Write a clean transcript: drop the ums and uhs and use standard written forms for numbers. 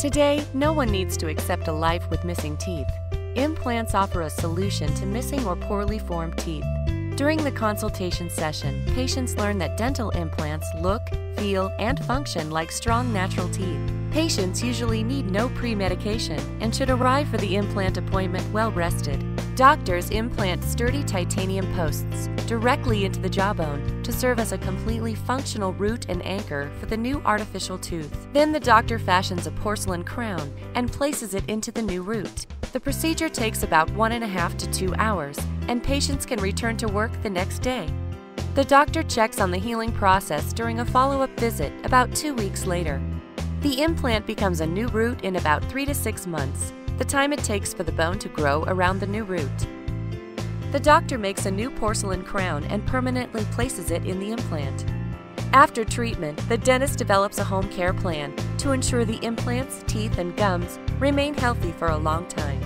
Today, no one needs to accept a life with missing teeth. Implants offer a solution to missing or poorly formed teeth. During the consultation session, patients learn that dental implants look, feel, and function like strong natural teeth. Patients usually need no pre-medication and should arrive for the implant appointment well-rested. Doctors implant sturdy titanium posts directly into the jawbone to serve as a completely functional root and anchor for the new artificial tooth. Then the doctor fashions a porcelain crown and places it into the new root. The procedure takes about 1.5 to 2 hours, and patients can return to work the next day. The doctor checks on the healing process during a follow-up visit about 2 weeks later. The implant becomes a new root in about 3 to 6 months, the time it takes for the bone to grow around the new root. The doctor makes a new porcelain crown and permanently places it in the implant. After treatment, the dentist develops a home care plan to ensure the implants, teeth, and gums remain healthy for a long time.